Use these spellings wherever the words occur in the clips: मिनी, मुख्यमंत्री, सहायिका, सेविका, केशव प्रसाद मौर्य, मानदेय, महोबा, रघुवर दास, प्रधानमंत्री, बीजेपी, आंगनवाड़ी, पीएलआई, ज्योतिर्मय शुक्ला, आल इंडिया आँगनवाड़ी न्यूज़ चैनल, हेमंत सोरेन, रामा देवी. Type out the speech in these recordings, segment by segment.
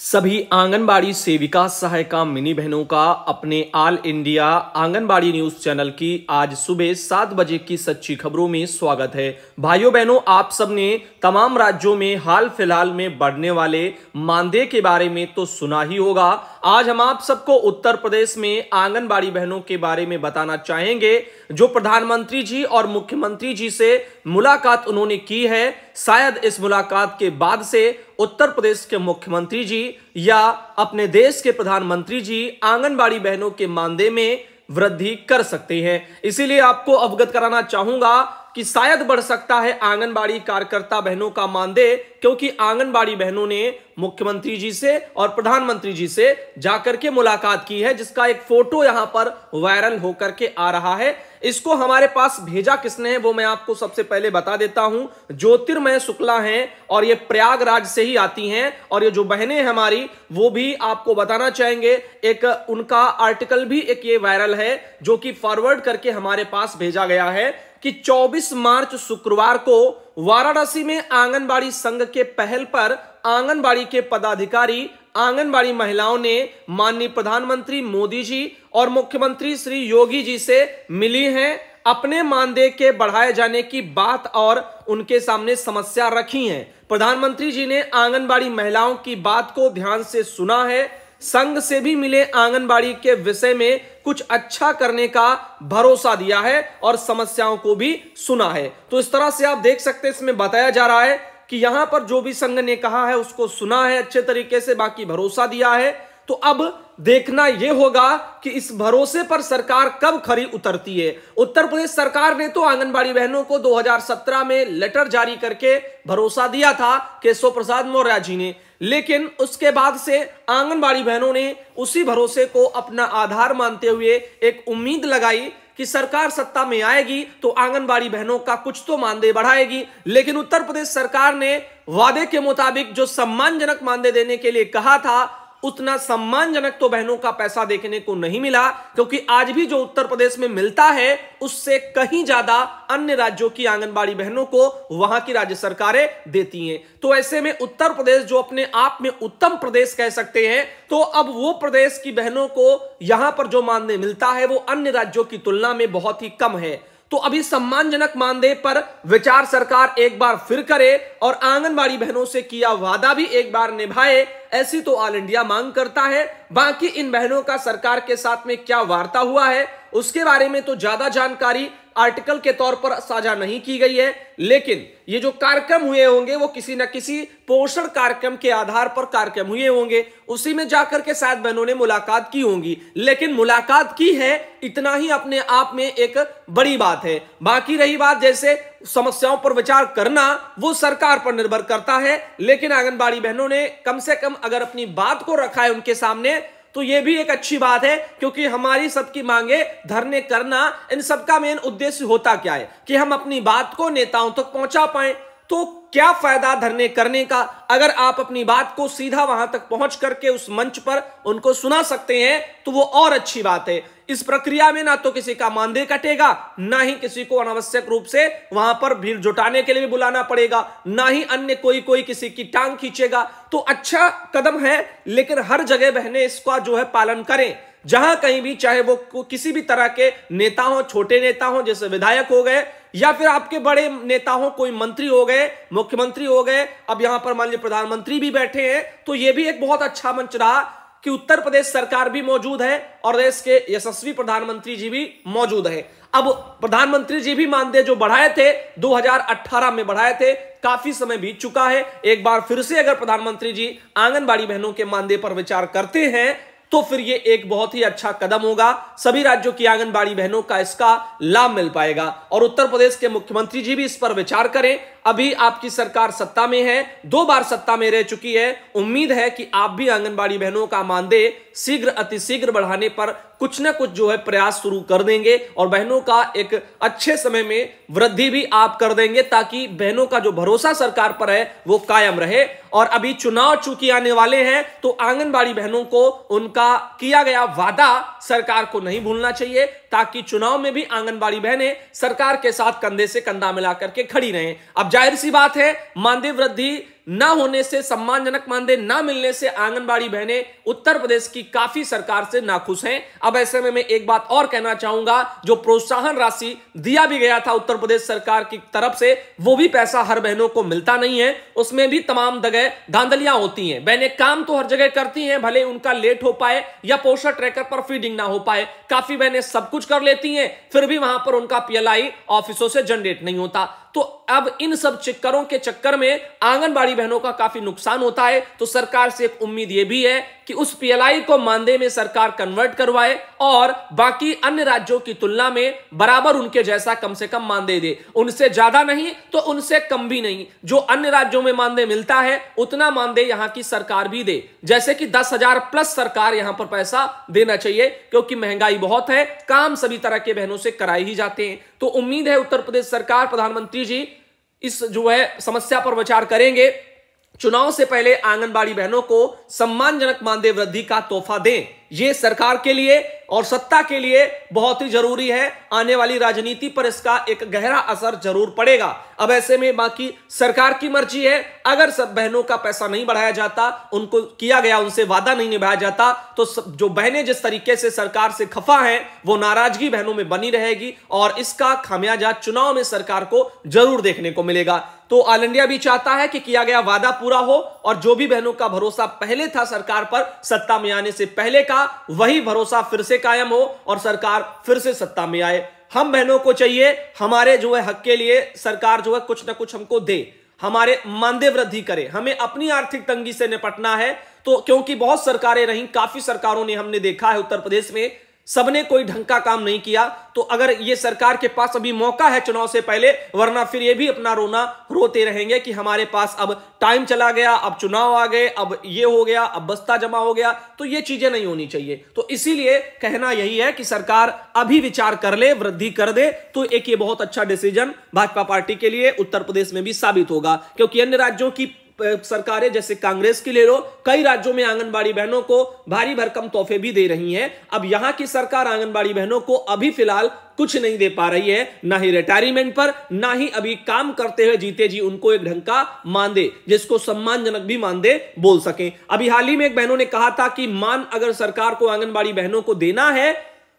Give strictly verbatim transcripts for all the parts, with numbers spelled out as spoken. सभी आंगनवाड़ी सेविका सहायिका मिनी बहनों का अपने आल इंडिया आँगनवाड़ी न्यूज़ चैनल की आज सुबह सात बजे की सच्ची खबरों में स्वागत है। भाइयों बहनों, आप सबने तमाम राज्यों में हाल फिलहाल में बढ़ने वाले मानदेय के बारे में तो सुना ही होगा। आज हम आप सबको उत्तर प्रदेश में आंगनवाड़ी बहनों के बारे में बताना चाहेंगे, जो प्रधानमंत्री जी और मुख्यमंत्री जी से मुलाकात उन्होंने की है। शायद इस मुलाकात के बाद से उत्तर प्रदेश के मुख्यमंत्री जी या अपने देश के प्रधानमंत्री जी आंगनवाड़ी बहनों के मानदेय में वृद्धि कर सकते हैं। इसीलिए आपको अवगत कराना चाहूंगा कि शायद बढ़ सकता है आंगनवाड़ी कार्यकर्ता बहनों का मानदेय, क्योंकि आंगनवाड़ी बहनों ने मुख्यमंत्री जी से और प्रधानमंत्री जी से जाकर के मुलाकात की है, जिसका एक फोटो यहां पर वायरल होकर के आ रहा है। इसको हमारे पास भेजा किसने है वो मैं आपको सबसे पहले बता देता हूं। ज्योतिर्मय शुक्ला हैं और ये प्रयागराज से ही आती हैं, और ये जो बहनें हमारी वो भी आपको बताना चाहेंगे। एक उनका आर्टिकल भी एक ये वायरल है जो कि फॉरवर्ड करके हमारे पास भेजा गया है कि चौबीस मार्च शुक्रवार को वाराणसी में आंगनबाड़ी संघ के पहल पर आंगनबाड़ी के पदाधिकारी आंगनबाड़ी महिलाओं ने माननीय प्रधानमंत्री मोदी जी और मुख्यमंत्री श्री योगी जी से मिली हैं, अपने मानदेय के बढ़ाए जाने की बात और उनके सामने समस्या रखी है। प्रधानमंत्री जी ने आंगनबाड़ी महिलाओं की बात को ध्यान से सुना है, संघ से भी मिले, आंगनबाड़ी के विषय में कुछ अच्छा करने का भरोसा दिया है और समस्याओं को भी सुना है। तो इस तरह से आप देख सकते हैं, इसमें बताया जा रहा है कि यहां पर जो भी संघ ने कहा है उसको सुना है अच्छे तरीके से, बाकी भरोसा दिया है। तो अब देखना यह होगा कि इस भरोसे पर सरकार कब खरी उतरती है। उत्तर प्रदेश सरकार ने तो आंगनबाड़ी बहनों को दो हज़ार सत्रह में लेटर जारी करके भरोसा दिया था केशव प्रसाद मौर्य जी ने, लेकिन उसके बाद से आंगनबाड़ी बहनों ने उसी भरोसे को अपना आधार मानते हुए एक उम्मीद लगाई कि सरकार सत्ता में आएगी तो आंगनबाड़ी बहनों का कुछ तो मानदेय बढ़ाएगी। लेकिन उत्तर प्रदेश सरकार ने वादे के मुताबिक जो सम्मानजनक मानदेय देने के लिए कहा था, उतना सम्मानजनक तो बहनों का पैसा देखने को नहीं मिला, क्योंकि आज भी जो उत्तर प्रदेश में मिलता है उससे कहीं ज्यादा अन्य राज्यों की आंगनबाड़ी बहनों को वहां की राज्य सरकारें देती हैं। तो ऐसे में उत्तर प्रदेश, जो अपने आप में उत्तम प्रदेश कह सकते हैं, तो अब वो प्रदेश की बहनों को यहां पर जो मानदेय मिलता है वो अन्य राज्यों की तुलना में बहुत ही कम है। तो अभी सम्मानजनक मानदेय पर विचार सरकार एक बार फिर करे और आंगनबाड़ी बहनों से किया वादा भी एक बार निभाए, ऐसी तो ऑल इंडिया मांग करता है। बाकी इन बहनों का सरकार के साथ में क्या वार्ता हुआ है उसके बारे में तो ज्यादा जानकारी आर्टिकल के तौर पर साझा नहीं की गई है, लेकिन ये जो कार्यक्रम हुए होंगे वो किसी न किसी पोषण कार्यक्रम के आधार पर कार्यक्रम हुए होंगे, उसी में जाकर के शायद बहनों ने मुलाकात की होंगी। लेकिन मुलाकात की है, इतना ही अपने आप में एक बड़ी बात है। बाकी रही बात जैसे समस्याओं पर विचार करना, वो सरकार पर निर्भर करता है, लेकिन आंगनबाड़ी बहनों ने कम से कम अगर अपनी बात को रखा है उनके सामने तो ये भी एक अच्छी बात है, क्योंकि हमारी सबकी मांगे धरने करना, इन सबका मेन उद्देश्य होता क्या है कि हम अपनी बात को नेताओं तक पहुंचा पाए। तो क्या फायदा धरने करने का, अगर आप अपनी बात को सीधा वहां तक पहुंच करके उस मंच पर उनको सुना सकते हैं तो वो और अच्छी बात है। इस प्रक्रिया में ना तो किसी का मानदेय कटेगा, ना ही किसी को अनावश्यक रूप से वहां पर भीड़ जुटाने के लिए भी बुलाना पड़ेगा, ना ही अन्य कोई कोई किसी की टांग खींचेगा। तो अच्छा कदम है, लेकिन हर जगह बहने इसका जो है पालन करें, जहां कहीं भी, चाहे वो किसी भी तरह के नेता हो, छोटे नेता हो जैसे विधायक हो गए या फिर आपके बड़े नेता हो, कोई मंत्री हो गए, मुख्यमंत्री हो गए, अब यहां पर मान लीजिए प्रधानमंत्री भी बैठे हैं, तो यह भी एक बहुत अच्छा मंच रहा कि उत्तर प्रदेश सरकार भी मौजूद है और देश के यशस्वी प्रधानमंत्री जी भी मौजूद है। अब प्रधानमंत्री जी भी मानदेय जो बढ़ाए थे दो हज़ार अठारह में बढ़ाए थे, काफी समय बीत चुका है। एक बार फिर से अगर प्रधानमंत्री जी आंगनबाड़ी बहनों के मानदेय पर विचार करते हैं तो फिर ये एक बहुत ही अच्छा कदम होगा, सभी राज्यों की आंगनबाड़ी बहनों का इसका लाभ मिल पाएगा। और उत्तर प्रदेश के मुख्यमंत्री जी भी इस पर विचार करें। अभी आपकी सरकार सत्ता में है, दो बार सत्ता में रह चुकी है, उम्मीद है कि आप भी आंगनबाड़ी बहनों का मानदेय शीघ्र अतिशीघ्र बढ़ाने पर कुछ ना कुछ जो है प्रयास शुरू कर देंगे और बहनों का एक अच्छे समय में वृद्धि भी आप कर देंगे, ताकि बहनों का जो भरोसा सरकार पर है वो कायम रहे। और अभी चुनाव चूंकि आने वाले हैं, तो आंगनबाड़ी बहनों को उनका किया गया वादा सरकार को नहीं भूलना चाहिए, ताकि चुनाव में भी आंगनबाड़ी बहनें सरकार के साथ कंधे से कंधा मिलाकर के खड़ी रहें। अब जाहिर सी बात है, मानदेय वृद्धि न होने से, सम्मानजनक मानदेय न मिलने से आंगनबाड़ी बहनें उत्तर प्रदेश की काफी सरकार से नाखुश हैं। अब ऐसे में मैं एक बात और कहना चाहूंगा, जो प्रोत्साहन राशि दिया भी गया था उत्तर प्रदेश सरकार की तरफ से, वो भी पैसा हर बहनों को मिलता नहीं है। उसमें भी तमाम जगह धांधलियां होती हैं। बहनें काम तो हर जगह करती हैं, भले उनका लेट हो पाए या पोस्टर ट्रैकर पर फीडिंग ना हो पाए, काफी बहनें सब कुछ कर लेती हैं, फिर भी वहां पर उनका पीएलआई ऑफिसों से जनरेट नहीं होता। तो अब इन सब चक्करों के चक्कर में आंगनबाड़ी बहनों का काफी नुकसान होता है। तो सरकार से एक उम्मीद यह भी है कि उस पीएलआई को मानदेय में सरकार कन्वर्ट करवाए और बाकी अन्य राज्यों की तुलना में बराबर उनके जैसा कम से कम मानदेय दे, उनसे ज्यादा नहीं तो उनसे कम भी नहीं। जो अन्य राज्यों में मानदेय मिलता है उतना मानदेय यहां की सरकार भी दे, जैसे कि दस हजार प्लस सरकार यहां पर पैसा देना चाहिए, क्योंकि महंगाई बहुत है, काम सभी तरह के बहनों से कराए ही जाते हैं। तो उम्मीद है उत्तर प्रदेश सरकार, प्रधानमंत्री जी इस जो है समस्या पर विचार करेंगे, चुनाव से पहले आंगनबाड़ी बहनों को सम्मानजनक मानदेय वृद्धि का तोहफा दें। यह सरकार के लिए और सत्ता के लिए बहुत ही जरूरी है। आने वाली राजनीति पर इसका एक गहरा असर जरूर पड़ेगा। अब ऐसे में बाकी सरकार की मर्जी है, अगर सब बहनों का पैसा नहीं बढ़ाया जाता, उनको किया गया उनसे वादा नहीं निभाया जाता, तो जो बहनें जिस तरीके से सरकार से खफा हैं, वो नाराजगी बहनों में बनी रहेगी और इसका खामियाजा चुनाव में सरकार को जरूर देखने को मिलेगा। तो ऑल इंडिया भी चाहता है कि किया गया वादा पूरा हो और जो भी बहनों का भरोसा पहले था सरकार पर सत्ता में आने से पहले का, वही भरोसा फिर से कायम हो और सरकार फिर से सत्ता में आए। हम बहनों को चाहिए हमारे जो है हक के लिए सरकार जो है कुछ ना कुछ हमको दे, हमारे मानदेय वृद्धि करे, हमें अपनी आर्थिक तंगी से निपटना है। तो क्योंकि बहुत सरकारें रहीं, काफी सरकारों ने हमने देखा है उत्तर प्रदेश में, सबने कोई ढंग का काम नहीं किया। तो अगर ये सरकार के पास अभी मौका है चुनाव से पहले, वरना फिर ये भी अपना रोना रोते रहेंगे कि हमारे पास अब टाइम चला गया, अब चुनाव आ गए, अब ये हो गया, अब बस्ता जमा हो गया। तो ये चीजें नहीं होनी चाहिए। तो इसीलिए कहना यही है कि सरकार अभी विचार कर ले, वृद्धि कर दे, तो एक ये बहुत अच्छा डिसीजन भाजपा पार्टी के लिए उत्तर प्रदेश में भी साबित होगा। क्योंकि अन्य राज्यों की सरकारें जैसे कांग्रेस की ले लो, कई राज्यों में आंगनबाड़ी बहनों को भारी भरकम तोहफे भी दे रही हैं। अब यहां की सरकार आंगनबाड़ी बहनों को अभी फिलहाल कुछ नहीं दे पा रही है, ना ही रिटायरमेंट पर, ना ही अभी काम करते हुए जीते जी उनको एक ढंग का मानदेय, जिसको सम्मानजनक भी मानदेय बोल सके। अभी हाल ही में एक बहनों ने कहा था कि मान अगर सरकार को आंगनबाड़ी बहनों को देना है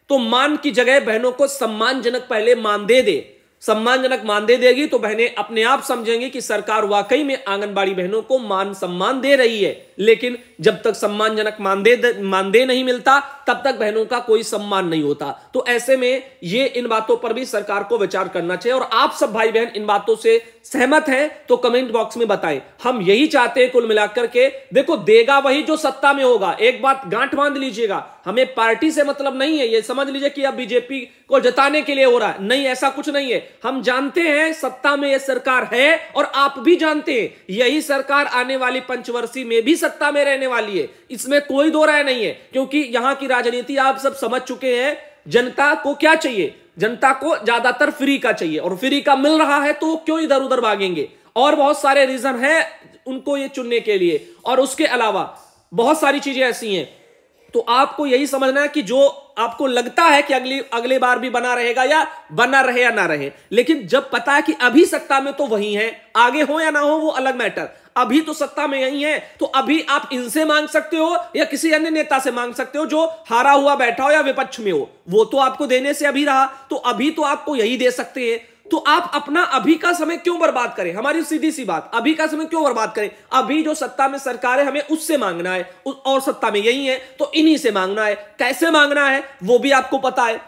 तो मान की जगह बहनों को सम्मानजनक पहले मानदेय दे। सम्मानजनक मानदेय देगी तो बहनें अपने आप समझेंगी कि सरकार वाकई में आंगनबाड़ी बहनों को मान सम्मान दे रही है। लेकिन जब तक सम्मानजनक मानदेय मानदेय नहीं मिलता, तब तक बहनों का कोई सम्मान नहीं होता। तो ऐसे में ये इन बातों पर भी सरकार को विचार करना चाहिए। और आप सब भाई बहन इन बातों से सहमत हैं तो कमेंट बॉक्स में बताएं। हम यही चाहते हैं कुल मिलाकर के। देखो, देगा वही जो सत्ता में होगा। एक बात गांठ बांध लीजिएगा, हमें पार्टी से मतलब नहीं है। ये समझ लीजिए कि अब बीजेपी को जताने के लिए हो रहा है, नहीं, ऐसा कुछ नहीं है। हम जानते हैं सत्ता में ये सरकार है और आप भी जानते हैं यही सरकार आने वाली पंचवर्षीय में भी सत्ता में रहने वाली है। इसमें कोई दो राय नहीं है, क्योंकि यहां की राजनीति आप सब समझ चुके हैं। जनता को क्या चाहिए? जनता को ज्यादातर फ्री का चाहिए, और फ्री का मिल रहा है तो क्यों इधर उधर भागेंगे। और बहुत सारे रीजन हैं उनको ये चुनने के लिए, और उसके अलावा बहुत सारी चीजें ऐसी हैं। तो आपको यही समझना है कि जो आपको लगता है कि अगली अगले बार भी बना रहेगा या बना रहे या ना रहे, लेकिन जब पता है कि अभी सत्ता में तो वही है, आगे हो या ना हो वो अलग मैटर, अभी तो सत्ता में यही है, तो अभी आप इनसे मांग सकते हो या किसी अन्य नेता से मांग सकते हो जो हारा हुआ बैठा हो या विपक्ष में हो, वो तो आपको देने से अभी रहा, तो अभी तो आपको यही दे सकते हैं। तो आप अपना अभी का समय क्यों बर्बाद करें? हमारी सीधी सी बात, अभी का समय क्यों बर्बाद करें? अभी जो सत्ता में सरकार है हमें उससे मांगना है, और सत्ता में यही है तो इन्हीं से मांगना है। कैसे मांगना है वो भी आपको पता है।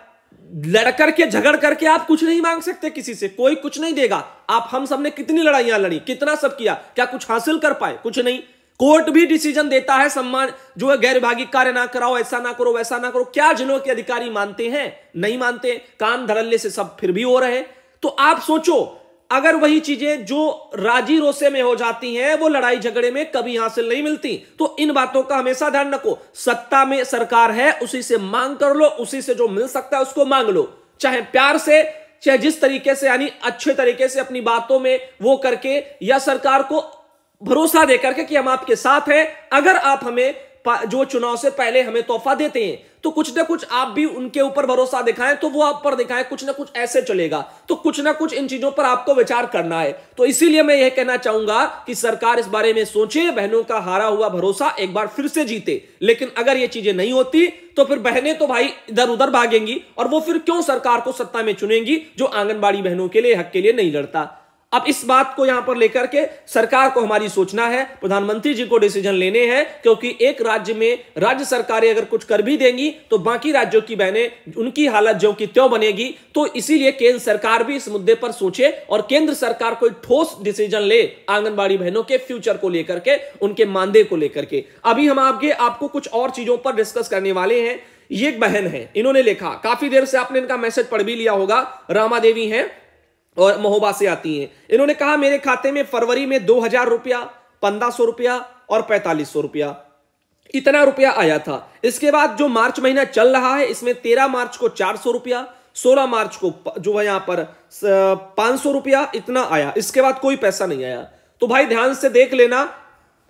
लड़ करके झगड़ करके आप कुछ नहीं मांग सकते किसी से, कोई कुछ नहीं देगा। आप हम सबने कितनी लड़ाइयां लड़ी, कितना सब किया, क्या कुछ हासिल कर पाए? कुछ नहीं। कोर्ट भी डिसीजन देता है सम्मान जो है गैर विभागीय कार्य ना कराओ, ऐसा ना करो, वैसा ना करो। क्या जिलों के अधिकारी मानते हैं? नहीं मानते। काम धड़ल्ले से सब फिर भी हो रहे हैं। तो आप सोचो, अगर वही चीजें जो राजी रोसे में हो जाती हैं वो लड़ाई झगड़े में कभी हासिल नहीं मिलती। तो इन बातों का हमेशा ध्यान रखो। सत्ता में सरकार है, उसी से मांग कर लो, उसी से जो मिल सकता है उसको मांग लो, चाहे प्यार से, चाहे जिस तरीके से, यानी अच्छे तरीके से अपनी बातों में वो करके, या सरकार को भरोसा दे करके कि हम आपके साथ हैं, अगर आप हमें जो चुनाव से पहले हमें तोहफा देते हैं। तो कुछ ना कुछ आप भी उनके ऊपर भरोसा दिखाएं तो वो आप पर दिखाएं, कुछ ना कुछ ऐसे चलेगा। तो कुछ ना कुछ इन चीजों पर आपको विचार करना है। तो इसीलिए मैं यह कहना चाहूंगा कि सरकार इस बारे में सोचे, बहनों का हारा हुआ भरोसा एक बार फिर से जीते। लेकिन अगर ये चीजें नहीं होती तो फिर बहनें तो भाई इधर उधर भागेंगी और वो फिर क्यों सरकार को सत्ता में चुनेंगी जो आंगनबाड़ी बहनों के लिए, हक के लिए नहीं लड़ता। अब इस बात को यहां पर लेकर के सरकार को हमारी सोचना है, प्रधानमंत्री जी को डिसीजन लेने हैं, क्योंकि एक राज्य में राज्य सरकारें अगर कुछ कर भी देंगी तो बाकी राज्यों की बहनें उनकी हालत जो की त्यों बनेगी। तो इसीलिए केंद्र सरकार भी इस मुद्दे पर सोचे और केंद्र सरकार कोई ठोस डिसीजन ले आंगनबाड़ी बहनों के फ्यूचर को लेकर के, उनके मानदेय को लेकर के। अभी हम आगे आपको कुछ और चीजों पर डिस्कस करने वाले हैं। ये एक बहन है, इन्होंने लिखा, काफी देर से आपने इनका मैसेज पढ़ भी लिया होगा, रामा देवी है और महोबा से आती हैं। इन्होंने कहा मेरे खाते में फरवरी में दो हजार रुपया, पंद्रह सौ रुपया और पैंतालीस सौ रुपया इतना रुपया आया था। इसके बाद जो मार्च महीना चल रहा है इसमें तेरह मार्च को चार सौ रुपया, सोलह मार्च को जो है यहां पर पांच सौ रुपया इतना आया, इसके बाद कोई पैसा नहीं आया। तो भाई ध्यान से देख लेना,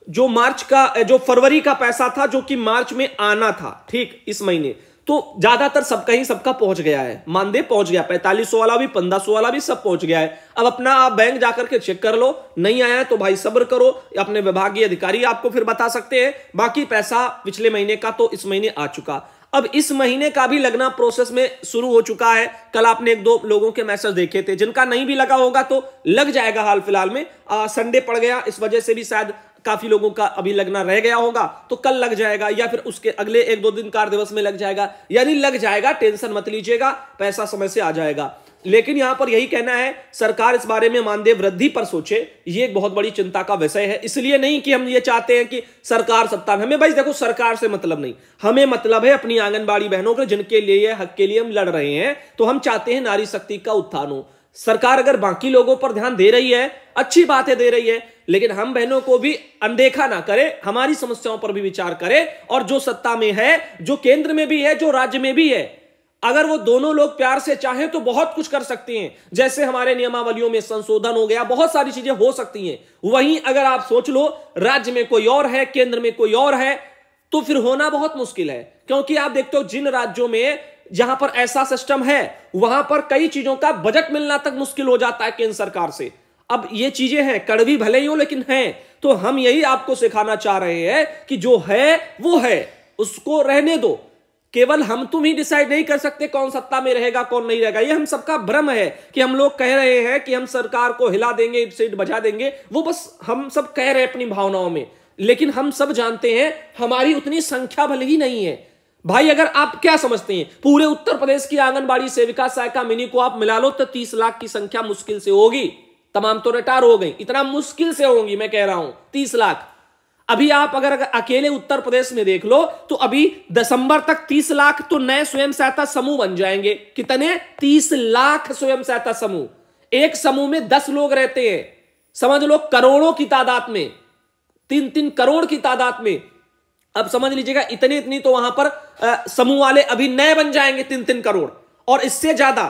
जो मार्च का जो फरवरी का पैसा था जो कि मार्च में आना था ठीक इस महीने, तो ज्यादातर सबका ही सबका पहुंच गया है, मानदेय पहुंच गया, पैंतालीस सौ वाला भी, पंद्रह सौ वाला भी, सब पहुंच गया है। अब अपना आप बैंक जाकर के चेक कर लो, नहीं आया है तो भाई सब्र करो, अपने विभागीय अधिकारी आपको फिर बता सकते हैं। बाकी पैसा पिछले महीने का तो इस महीने आ चुका, अब इस महीने का भी लगना प्रोसेस में शुरू हो चुका है। कल आपने एक दो लोगों के मैसेज देखे थे, जिनका नहीं भी लगा होगा तो लग जाएगा हाल फिलहाल में, संडे पड़ गया इस वजह से भी शायद काफी लोगों का अभी लगना रह गया होगा, तो कल लग जाएगा या फिर उसके अगले एक दो दिन कार्य दिवस में लग जाएगा, यानी लग जाएगा, टेंशन मत लीजिएगा, पैसा समय से आ जाएगा। लेकिन यहां पर यही कहना है सरकार इस बारे में मानदेय वृद्धि पर सोचे, ये एक बहुत बड़ी चिंता का विषय है। इसलिए नहीं कि हम ये चाहते हैं कि सरकार सत्ता में, हमें भाई देखो सरकार से मतलब नहीं, हमें मतलब है अपनी आंगनबाड़ी बहनों के, जिनके लिए हक के लिए हम लड़ रहे हैं। तो हम चाहते हैं नारी शक्ति का उत्थान हो। सरकार अगर बाकी लोगों पर ध्यान दे रही है, अच्छी बातें दे रही है, लेकिन हम बहनों को भी अनदेखा ना करें, हमारी समस्याओं पर भी विचार करें। और जो सत्ता में है, जो केंद्र में भी है, जो राज्य में भी है, अगर वो दोनों लोग प्यार से चाहें तो बहुत कुछ कर सकते हैं। जैसे हमारे नियमावलियों में संशोधन हो गया, बहुत सारी चीजें हो सकती हैं। वहीं अगर आप सोच लो राज्य में कोई और है, केंद्र में कोई और है, तो फिर होना बहुत मुश्किल है। क्योंकि आप देखते हो जिन राज्यों में जहां पर ऐसा सिस्टम है वहां पर कई चीजों का बजट मिलना तक मुश्किल हो जाता है केंद्र सरकार से। अब ये चीजें हैं, कड़वी भले ही हो लेकिन हैं। तो हम यही आपको सिखाना चाह रहे हैं कि जो है वो है, उसको रहने दो। केवल हम तुम ही डिसाइड नहीं कर सकते कौन सत्ता में रहेगा कौन नहीं रहेगा, ये हम सबका भ्रम है कि हम लोग कह रहे हैं कि हम सरकार को हिला देंगे, सीट बजा देंगे, वो बस हम सब कह रहे हैं अपनी भावनाओं में। लेकिन हम सब जानते हैं हमारी उतनी संख्या भले ही नहीं है। भाई अगर आप क्या समझते हैं पूरे उत्तर प्रदेश की आंगनबाड़ी सेविका सहायिका मिनी को आप मिला लो तो तीस लाख की संख्या मुश्किल से होगी, तमाम तो रिटायर हो गई, इतना मुश्किल से होंगी, मैं कह रहा हूं तीस लाख। अभी आप अगर, अगर अकेले उत्तर प्रदेश में देख लो तो अभी दिसंबर तक तीस लाख तो नए स्वयं सहायता समूह बन जाएंगे। कितने? तीस लाख स्वयं सहायता समूह। एक समूह में दस लोग रहते हैं, समझ लो करोड़ों की तादाद में, तीन तीन करोड़ की तादाद में। अब समझ लीजिएगा इतनी इतनी तो वहां पर समूह वाले अभी नए बन जाएंगे, तीन तीन करोड़। और इससे ज्यादा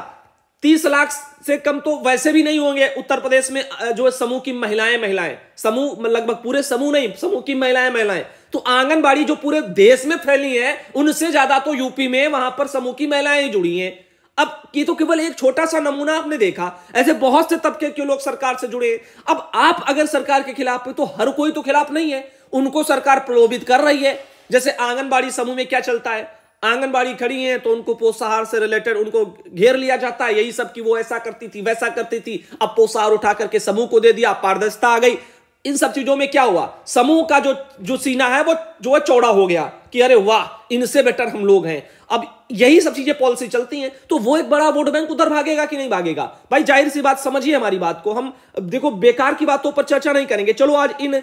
तीस लाख से कम तो वैसे भी नहीं होंगे उत्तर प्रदेश में जो है समूह की महिलाएं महिलाएं समूह लगभग पूरे समूह नहीं, समूह की महिलाएं महिलाएं तो आंगनबाड़ी जो पूरे देश में फैली है उनसे ज्यादा तो यूपी में वहां पर समूह की महिलाएं जुड़ी हैं। अब ये तो केवल एक छोटा सा नमूना आपने देखा, ऐसे बहुत से तबके के लोग सरकार से जुड़े। अब आप अगर सरकार के खिलाफ है तो हर कोई तो खिलाफ नहीं है, उनको सरकार प्रलोभित कर रही है। जैसे आंगनबाड़ी समूह में क्या चलता है, आंगनबाड़ी खड़ी हैं तो उनको पोषाहार से रिलेटेड उनको घेर लिया जाता है, यही सब कि वो ऐसा करती थी वैसा करती थी। अब पोषाहार उठा करके समूह को दे दिया, पारदर्शिता आ गई। इन सब चीजों में क्या हुआ, समूह का जो जो सीना है वो जो है चौड़ा हो गया कि अरे वाह इनसे बेटर हम लोग हैं। अब यही सब चीजें पॉलिसी चलती हैं तो वो एक बड़ा वोट बैंक उधर भागेगा कि नहीं भागेगा। भाई जाहिर सी बात, समझिए हमारी बात को। हम देखो बेकार की बातों पर चर्चा नहीं करेंगे, चलो आज इन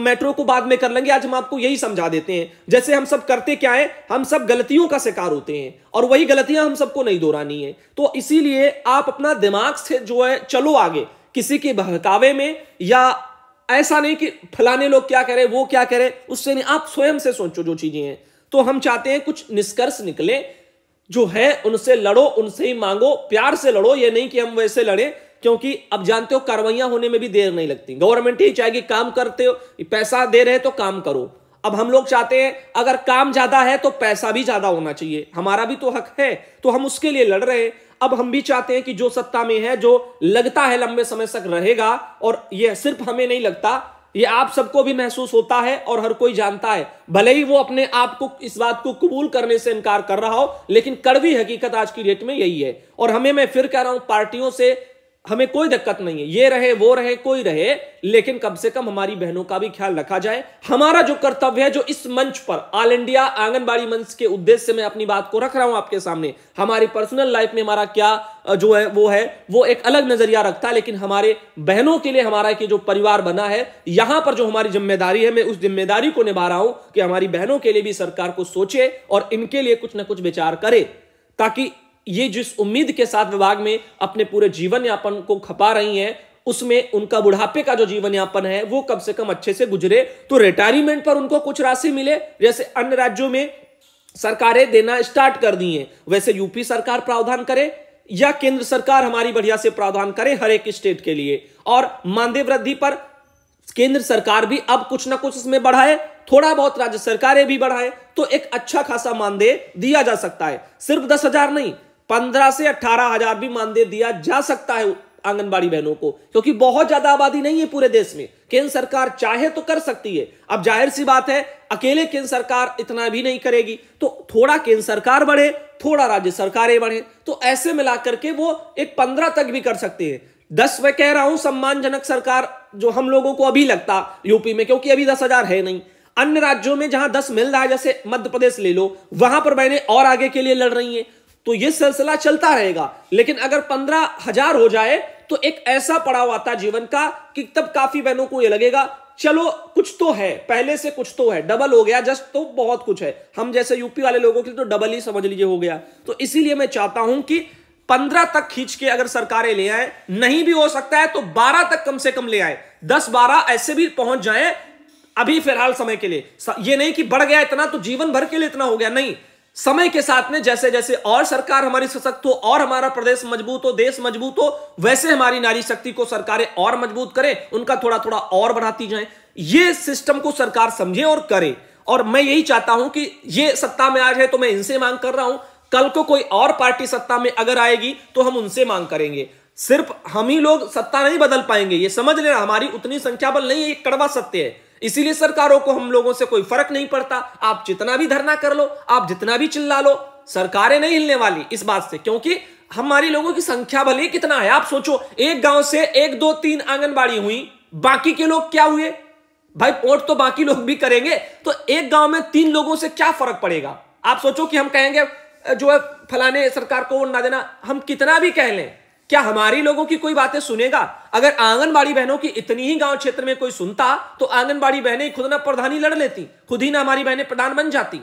मैटरों को बाद में कर लेंगे, आज हम आपको यही समझा देते हैं। जैसे हम सब करते क्या है, हम सब गलतियों का शिकार होते हैं और वही गलतियां हम सबको नहीं दोहरानी है। तो इसीलिए आप अपना दिमाग से जो है चलो आगे, किसी के बहकावे में, या ऐसा नहीं कि फलाने लोग क्या करें वो क्या करें, उससे नहीं, आप स्वयं से सोचो जो चीजें हैं। तो हम चाहते हैं कुछ निष्कर्ष निकले, जो है उनसे लड़ो, उनसे ही मांगो, प्यार से लड़ो, ये नहीं कि हम वैसे लड़े। क्योंकि अब जानते हो कार्रवाइयां होने में भी देर नहीं लगती, गवर्नमेंट ही चाहेगी काम करते हो, पैसा दे रहे तो काम करो। अब हम लोग चाहते हैं अगर काम ज्यादा है तो पैसा भी ज्यादा होना चाहिए, हमारा भी तो हक है, तो हम उसके लिए लड़ रहे हैं। अब हम भी चाहते हैं कि जो सत्ता में है, जो लगता है लंबे समय तक रहेगा, और यह सिर्फ हमें नहीं लगता, ये आप सबको भी महसूस होता है और हर कोई जानता है, भले ही वो अपने आप को इस बात को कबूल करने से इनकार कर रहा हो, लेकिन कड़वी हकीकत आज की डेट में यही है। और हमें, मैं फिर कह रहा हूं, पार्टियों से हमें कोई दिक्कत नहीं है, ये रहे वो रहे कोई रहे, लेकिन कम से कम हमारी बहनों का भी ख्याल रखा जाए। हमारा जो कर्तव्य है, जो इस मंच पर ऑल इंडिया आंगनवाड़ी मंच के उद्देश्य से मैं अपनी बात को रख रहा हूं आपके सामने, हमारी पर्सनल लाइफ में हमारा क्या जो है वो है वो एक अलग नजरिया रखता है, लेकिन हमारे बहनों के लिए हमारा जो परिवार बना है, यहां पर जो हमारी जिम्मेदारी है, मैं उस जिम्मेदारी को निभा रहा हूं कि हमारी बहनों के लिए भी सरकार को सोचे और इनके लिए कुछ ना कुछ विचार करे, ताकि ये जिस उम्मीद के साथ विभाग में अपने पूरे जीवन यापन को खपा रही हैं, उसमें उनका बुढ़ापे का जो जीवन यापन है वो कम से कम अच्छे से गुजरे, तो रिटायरमेंट पर उनको कुछ राशि मिले। जैसे अन्य राज्यों में सरकारें देना स्टार्ट कर दी हैं, वैसे यूपी सरकार प्रावधान करे या केंद्र सरकार हमारी बढ़िया से प्रावधान करे हर एक स्टेट के लिए। और मानदेय वृद्धि पर केंद्र सरकार भी अब कुछ ना कुछ इसमें बढ़ाए, थोड़ा बहुत राज्य सरकारें भी बढ़ाए, तो एक अच्छा खासा मानदेय दिया जा सकता है। सिर्फ दस हजार नहीं, पंद्रह से अठारह हजार भी मानदेय दिया जा सकता है आंगनबाड़ी बहनों को, क्योंकि बहुत ज्यादा आबादी नहीं है पूरे देश में। केंद्र सरकार चाहे तो कर सकती है। अब जाहिर सी बात है, अकेले केंद्र सरकार इतना भी नहीं करेगी, तो थोड़ा केंद्र सरकार बढ़े, थोड़ा राज्य सरकारें बढ़े, तो ऐसे मिला करके वो एक पंद्रह तक भी कर सकते हैं। दस मैं कह रहा हूं सम्मानजनक सरकार जो हम लोगों को अभी लगता यूपी में, क्योंकि अभी दस हजार है नहीं, अन्य राज्यों में जहां दस मिल रहा है, जैसे मध्य प्रदेश ले लो, वहां पर बहनें और आगे के लिए लड़ रही है, तो ये सिलसिला चलता रहेगा। लेकिन अगर पंद्रह हजार हो जाए तो एक ऐसा पड़ाव आता जीवन का कि तब काफी बहनों को ये लगेगा चलो कुछ तो है, पहले से कुछ तो है, डबल हो गया जस्ट, तो बहुत कुछ है। हम जैसे यूपी वाले लोगों के लिए तो डबल ही समझ लीजिए हो गया। तो इसीलिए मैं चाहता हूं कि पंद्रह तक खींच के अगर सरकारें ले आए, नहीं भी हो सकता है तो बारह तक कम से कम ले आए, दस बारह ऐसे भी पहुंच जाए अभी फिलहाल समय के लिए। ये नहीं कि बढ़ गया इतना तो जीवन भर के लिए इतना हो गया, नहीं, समय के साथ में जैसे जैसे और सरकार हमारी सशक्त हो और हमारा प्रदेश मजबूत हो, देश मजबूत हो, वैसे हमारी नारी शक्ति को सरकारें और मजबूत करें, उनका थोड़ा थोड़ा और बढ़ाती जाएं। ये सिस्टम को सरकार समझे और करे। और मैं यही चाहता हूं कि ये सत्ता में आज है तो मैं इनसे मांग कर रहा हूं, कल को कोई और पार्टी सत्ता में अगर आएगी तो हम उनसे मांग करेंगे। सिर्फ हम ही लोग सत्ता नहीं बदल पाएंगे, ये समझ लेना, हमारी उतनी संख्या बल नहीं है, ये कड़वा सत्य है। इसीलिए सरकारों को हम लोगों से कोई फर्क नहीं पड़ता, आप जितना भी धरना कर लो, आप जितना भी चिल्ला लो, सरकारें नहीं हिलने वाली इस बात से, क्योंकि हमारी लोगों की संख्या भले कितना है। आप सोचो, एक गांव से एक दो तीन आंगनबाड़ी हुई, बाकी के लोग क्या हुए भाई, वोट तो बाकी लोग भी करेंगे, तो एक गांव में तीन लोगों से क्या फर्क पड़ेगा। आप सोचो कि हम कहेंगे जो है फलाने सरकार को वोट ना देना, हम कितना भी कह लें, क्या हमारी लोगों की कोई बातें सुनेगा? अगर आंगनबाड़ी बहनों की इतनी ही गांव क्षेत्र में कोई सुनता तो आंगनबाड़ी बहनें खुद ना प्रधानी लड़ लेती, खुद ही ना हमारी बहनें प्रधान बन जाती।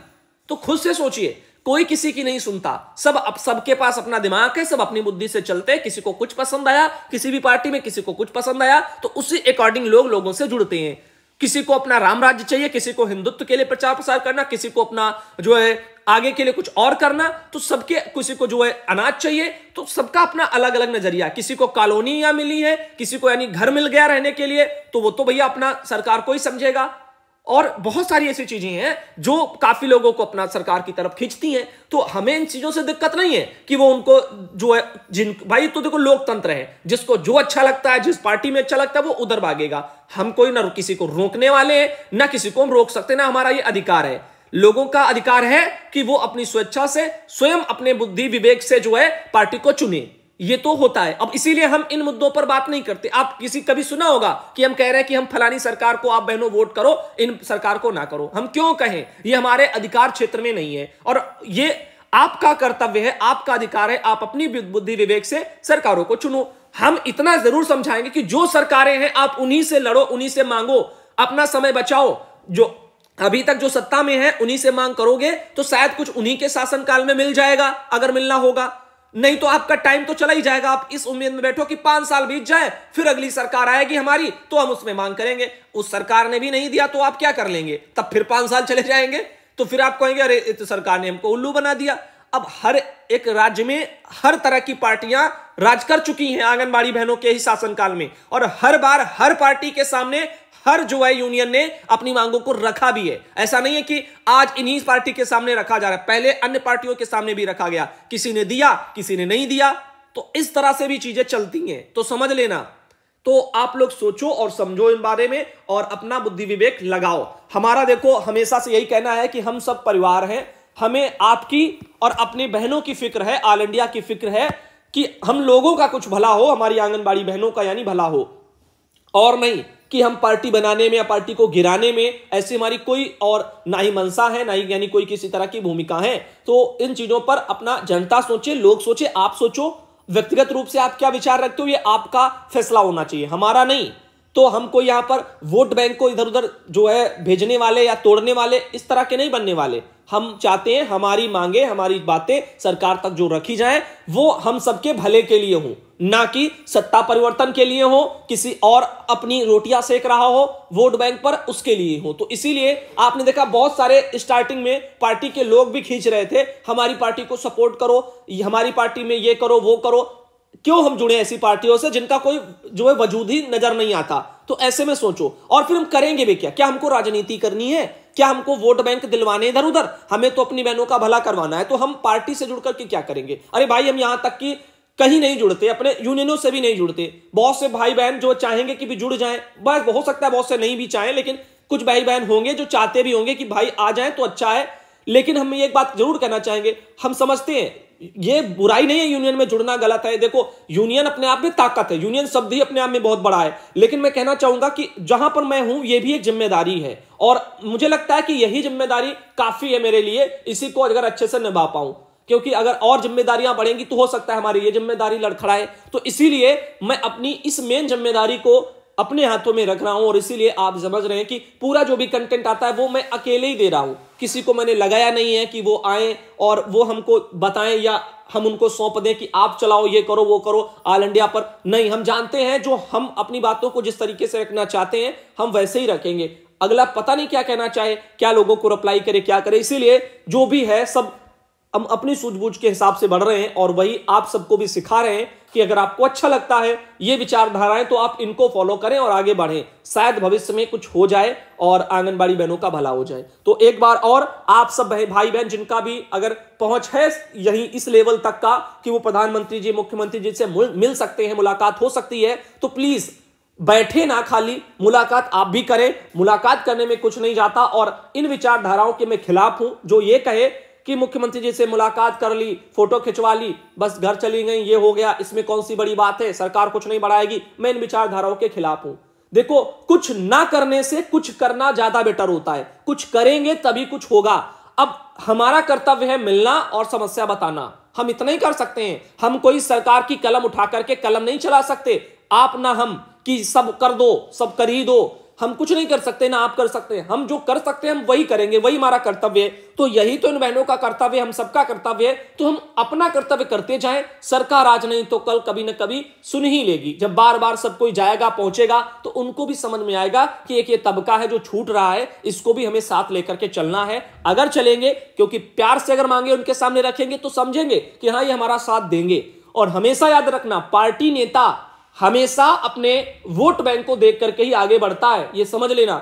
तो खुद से सोचिए, कोई किसी की नहीं सुनता, सब अब सबके पास अपना दिमाग है, सब अपनी बुद्धि से चलते हैं। किसी को कुछ पसंद आया, किसी भी पार्टी में किसी को कुछ पसंद आया, तो उसी अकॉर्डिंग लोग लोगों से जुड़ते हैं। किसी को अपना राम राज्य चाहिए, किसी को हिंदुत्व के लिए प्रचार प्रसार करना, किसी को अपना जो है आगे के लिए कुछ और करना, तो सबके, किसी को जो है अनाज चाहिए, तो सबका अपना अलग अलग नजरिया। किसी को कॉलोनी या मिली है, किसी को यानी घर मिल गया रहने के लिए, तो वो तो भैया अपना सरकार को ही समझेगा। और बहुत सारी ऐसी चीजें हैं जो काफी लोगों को अपना सरकार की तरफ खींचती हैं, तो हमें इन चीजों से दिक्कत नहीं है कि वो उनको जो है, जिन भाई, तो देखो लोकतंत्र है, जिसको जो अच्छा लगता है, जिस पार्टी में अच्छा लगता है वो उधर भागेगा। हम कोई ना किसी को रोकने वाले हैं, ना किसी को हम रोक सकते, ना हमारा ये अधिकार है। लोगों का अधिकार है कि वो अपनी स्वेच्छा से, स्वयं अपने बुद्धि विवेक से जो है पार्टी को चुने, ये तो होता है। अब इसीलिए हम इन मुद्दों पर बात नहीं करते। आप किसी कभी सुना होगा कि हम कह रहे हैं कि हम फलानी सरकार को आप बहनों वोट करो, इन सरकार को ना करो, हम क्यों कहें? ये हमारे अधिकार क्षेत्र में नहीं है, और ये आपका कर्तव्य है, आपका अधिकार है, आप अपनी बुद्धि विवेक से सरकारों को चुनो। हम इतना जरूर समझाएंगे कि जो सरकारें हैं आप उन्हीं से लड़ो, उन्हीं से मांगो, अपना समय बचाओ। जो अभी तक जो सत्ता में है उन्हीं से मांग करोगे तो शायद कुछ उन्हीं के शासनकाल में मिल जाएगा, अगर मिलना होगा, नहीं तो आपका टाइम तो चला ही जाएगा। आप इस उम्मीद में बैठो कि पांच साल बीत जाए, फिर अगली सरकार आएगी हमारी तो हम उसमें मांग करेंगे, उस सरकार ने भी नहीं दिया तो आप क्या कर लेंगे? तब फिर पांच साल चले जाएंगे, तो फिर आप कहेंगे अरे तो सरकार ने हमको उल्लू बना दिया। अब हर एक राज्य में हर तरह की पार्टियां राज कर चुकी हैं आंगनबाड़ी बहनों के ही शासनकाल में, और हर बार हर पार्टी के सामने हर जो है यूनियन ने अपनी मांगों को रखा भी है। ऐसा नहीं है कि आज इन्हीं पार्टी के सामने रखा जा रहा है, पहले अन्य पार्टियों के सामने भी रखा गया, किसी ने दिया किसी ने नहीं दिया, तो इस तरह से भी चीजें चलती हैं। तो समझ लेना, तो आप लोग सोचो और समझो इन बारे में और अपना बुद्धि विवेक लगाओ। हमारा देखो हमेशा से यही कहना है कि हम सब परिवार हैं, हमें आपकी और अपने बहनों की फिक्र है, ऑल इंडिया की फिक्र है कि हम लोगों का कुछ भला हो, हमारी आंगनबाड़ी बहनों का यानी भला हो, और नहीं कि हम पार्टी बनाने में या पार्टी को गिराने में, ऐसी हमारी कोई और ना ही मनसा है ना ही यानी कोई किसी तरह की भूमिका है। तो इन चीजों पर अपना जनता सोचे, लोग सोचे, आप सोचो व्यक्तिगत रूप से आप क्या विचार रखते हो, ये आपका फैसला होना चाहिए, हमारा नहीं। तो हमको यहां पर वोट बैंक को इधर उधर जो है भेजने वाले या तोड़ने वाले इस तरह के नहीं बनने वाले। हम चाहते हैं हमारी मांगे हमारी बातें सरकार तक जो रखी जाए वो हम सबके भले के लिए हो, ना कि सत्ता परिवर्तन के लिए हो, किसी और अपनी रोटियां सेक रहा हो वोट बैंक पर उसके लिए हो। तो इसीलिए आपने देखा बहुत सारे स्टार्टिंग में पार्टी के लोग भी खींच रहे थे, हमारी पार्टी को सपोर्ट करो, हमारी पार्टी में ये करो वो करो। क्यों हम जुड़े ऐसी पार्टियों से जिनका कोई जो है वजूद ही नजर नहीं आता? तो ऐसे में सोचो, और फिर हम करेंगे भी क्या? क्या हमको राजनीति करनी है? क्या हमको वोट बैंक दिलवाने इधर उधर? हमें तो अपनी बहनों का भला करवाना है, तो हम पार्टी से जुड़कर के क्या करेंगे? अरे भाई, हम यहां तक कि कहीं नहीं जुड़ते, अपने यूनियनों से भी नहीं जुड़ते। बहुत से भाई बहन जो चाहेंगे कि भी जुड़ जाएं, बस हो सकता है बहुत से नहीं भी चाहें, लेकिन कुछ भाई बहन होंगे जो चाहते भी होंगे कि भाई आ जाएं तो अच्छा है। लेकिन हम एक बात जरूर कहना चाहेंगे, हम समझते हैं ये बुराई नहीं है, यूनियन में जुड़ना गलत है। देखो, यूनियन अपने आप में ताकत है, यूनियन शब्द ही अपने आप में बहुत बड़ा है, लेकिन मैं कहना चाहूंगा कि जहां पर मैं हूं ये भी एक जिम्मेदारी है, और मुझे लगता है कि यही जिम्मेदारी काफी है मेरे लिए, इसी को अगर अच्छे से निभा पाऊं, क्योंकि अगर और जिम्मेदारियां बढ़ेंगी तो हो सकता है हमारी ये जिम्मेदारी लड़खड़ाए। तो इसीलिए मैं अपनी इस मेन जिम्मेदारी को अपने हाथों में रख रहा हूं, और इसीलिए आप समझ रहे हैं कि पूरा जो भी कंटेंट आता है वो मैं अकेले ही दे रहा हूं, किसी को मैंने लगाया नहीं है कि वो आए और वो हमको बताएं या हम उनको सौंप दें कि आप चलाओ ये करो वो करो ऑल इंडिया पर। नहीं, हम जानते हैं जो हम अपनी बातों को जिस तरीके से रखना चाहते हैं हम वैसे ही रखेंगे। अगला पता नहीं क्या कहना चाहे, क्या लोगों को रिप्लाई करे, क्या करे, इसीलिए जो भी है सब हम अपनी सूझबूझ के हिसाब से बढ़ रहे हैं, और वही आप सबको भी सिखा रहे हैं कि अगर आपको अच्छा लगता है ये विचारधाराएं तो आप इनको फॉलो करें और आगे बढ़ें, शायद भविष्य में कुछ हो जाए और आंगनबाड़ी बहनों का भला हो जाए। तो एक बार और आप सब भाई बहन जिनका भी अगर पहुंच है यही इस लेवल तक का कि वो प्रधानमंत्री जी मुख्यमंत्री जी से मिल सकते हैं, मुलाकात हो सकती है, तो प्लीज बैठे ना खाली, मुलाकात आप भी करें। मुलाकात करने में कुछ नहीं जाता, और इन विचारधाराओं के मैं खिलाफ हूं जो ये कहे कि मुख्यमंत्री जी से मुलाकात कर ली, फोटो खिंचवा ली, बस घर चली गई, ये हो गया, इसमें कौन सी बड़ी बात है, सरकार कुछ नहीं बढ़ाएगी। मैं इन विचारधाराओं के खिलाफ हूं। देखो, कुछ ना करने से कुछ करना ज्यादा बेटर होता है, कुछ करेंगे तभी कुछ होगा। अब हमारा कर्तव्य है मिलना और समस्या बताना, हम इतना ही कर सकते हैं। हम कोई सरकार की कलम उठा करके कलम नहीं चला सकते, आप ना हम कि सब कर दो सब कर ही दो, हम कुछ नहीं कर सकते, ना आप कर सकते हैं। हम जो कर सकते हैं हम वही करेंगे, वही हमारा कर्तव्य है। तो यही तो इन बहनों का कर्तव्य, हम सबका कर्तव्य है। तो हम अपना कर्तव्य करते जाएं, सरकार आज नहीं तो कल कभी ना कभी सुन ही लेगी। जब बार बार सब कोई जाएगा पहुंचेगा तो उनको भी समझ में आएगा कि एक ये तबका है जो छूट रहा है, इसको भी हमें साथ लेकर के चलना है। अगर चलेंगे, क्योंकि प्यार से अगर मांगे उनके सामने रखेंगे तो समझेंगे कि हाँ ये हमारा साथ देंगे। और हमेशा याद रखना, पार्टी नेता हमेशा अपने वोट बैंक को देख करके ही आगे बढ़ता है, ये समझ लेना।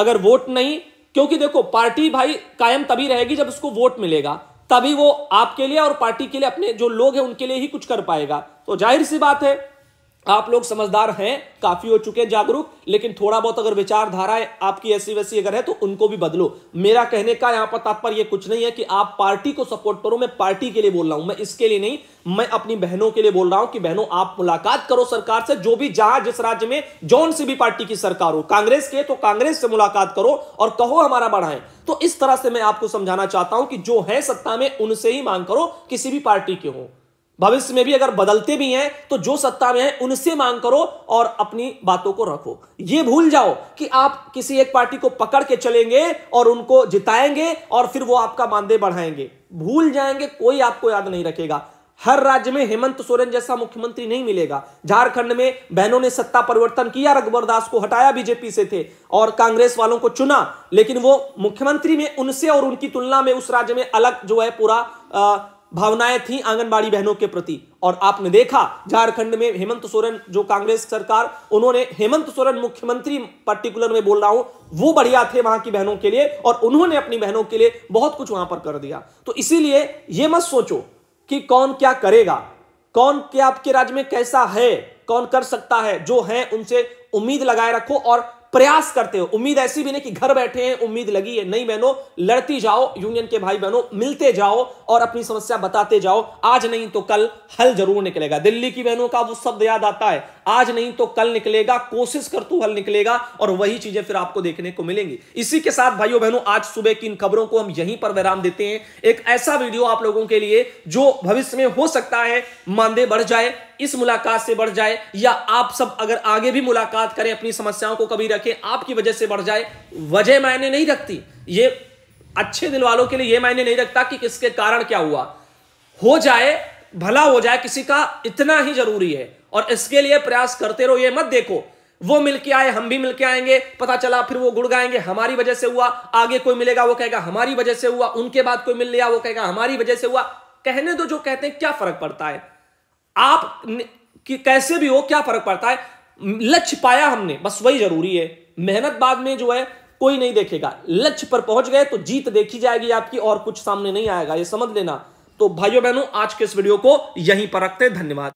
अगर वोट नहीं, क्योंकि देखो पार्टी भाई कायम तभी रहेगी जब उसको वोट मिलेगा, तभी वो आपके लिए और पार्टी के लिए अपने जो लोग हैं उनके लिए ही कुछ कर पाएगा। तो जाहिर सी बात है, आप लोग समझदार हैं, काफी हो चुके हैं जागरूक, लेकिन थोड़ा बहुत अगर विचारधाराएं आपकी ऐसी वैसी अगर है तो उनको भी बदलो। मेरा कहने का यहां पर तात्पर्य कुछ नहीं है कि आप पार्टी को सपोर्ट करो, मैं पार्टी के लिए बोल रहा हूं, मैं इसके लिए नहीं, मैं अपनी बहनों के लिए बोल रहा हूं कि बहनों आप मुलाकात करो सरकार से, जो भी जहां जिस राज्य में जौन सी भी पार्टी की सरकार हो, कांग्रेस के तो कांग्रेस से मुलाकात करो और कहो हमारा बढ़ाएं। तो इस तरह से मैं आपको समझाना चाहता हूं कि जो है सत्ता में उनसे ही मांग करो, किसी भी पार्टी के हो, भविष्य में भी अगर बदलते भी हैं तो जो सत्ता में है उनसे मांग करो और अपनी बातों को रखो। ये भूल जाओ कि आप किसी एक पार्टी को पकड़ के चलेंगे और उनको जिताएंगे और फिर वो आपका मानदेय बढ़ाएंगे, भूल जाएंगे, कोई आपको याद नहीं रखेगा। हर राज्य में हेमंत सोरेन जैसा मुख्यमंत्री नहीं मिलेगा। झारखंड में बहनों ने सत्ता परिवर्तन किया, रघुवर दास को हटाया, बीजेपी से थे और कांग्रेस वालों को चुना, लेकिन वो मुख्यमंत्री में उनसे और उनकी तुलना में उस राज्य में अलग जो है पूरा आ, भावनाएं थी आंगनबाड़ी बहनों के प्रति। और आपने देखा झारखंड में हेमंत सोरेन जो कांग्रेस सरकार, उन्होंने हेमंत सोरेन मुख्यमंत्री पर्टिकुलर में बोल रहा हूं, वो बढ़िया थे वहां की बहनों के लिए और उन्होंने अपनी बहनों के लिए बहुत कुछ वहां पर कर दिया। तो इसीलिए यह मत सोचो कि कौन क्या करेगा, कौन क्या आपके राज्य में कैसा है, कौन कर सकता है। जो है उनसे उम्मीद लगाए रखो और प्रयास करते हो। उम्मीद ऐसी भी नहीं कि घर बैठे हैं उम्मीद लगी है, नहीं बहनों लड़ती जाओ, यूनियन के भाई बहनों मिलते जाओ और अपनी समस्या बताते जाओ। आज नहीं तो कल हल जरूर निकलेगा। दिल्ली की बहनों का वो शब्द याद आता है, आज नहीं तो कल निकलेगा, कोशिश कर तू हल निकलेगा। और वही चीजें फिर आपको देखने को मिलेंगी। इसी के साथ भाइयों बहनों आज सुबह की इन खबरों को हम यहीं पर विराम देते हैं। एक ऐसा वीडियो आप लोगों के लिए जो भविष्य में हो सकता है मानदेय बढ़ जाए, इस मुलाकात से बढ़ जाए, या आप सब अगर आगे भी मुलाकात करें अपनी समस्याओं को कभी रखें, आपकी वजह से बढ़ जाए। वजह मायने नहीं रखती, ये अच्छे दिल वालों के लिए ये मायने नहीं रखता कि किसके कारण क्या हुआ, हो जाए भला हो जाए किसी का, इतना ही जरूरी है। और इसके लिए प्रयास करते रहो। ये मत देखो वो मिलके आए हम भी मिलके आएंगे, पता चला फिर वो गुड़ गाएंगे हमारी वजह से हुआ, आगे कोई मिलेगा वो कहेगा हमारी वजह से हुआ, उनके बाद कोई मिल लिया वो कहेगा हमारी वजह से हुआ। कहने दो जो कहते हैं, क्या फर्क पड़ता है। आप कि कैसे भी हो क्या फर्क पड़ता है, लक्ष्य पाया हमने बस वही जरूरी है। मेहनत बाद में जो है कोई नहीं देखेगा, लक्ष्य पर पहुंच गए तो जीत देखी जाएगी आपकी और कुछ सामने नहीं आएगा, ये समझ लेना। तो भाइयों बहनों आज के इस वीडियो को यहीं पर रखते हैं, धन्यवाद।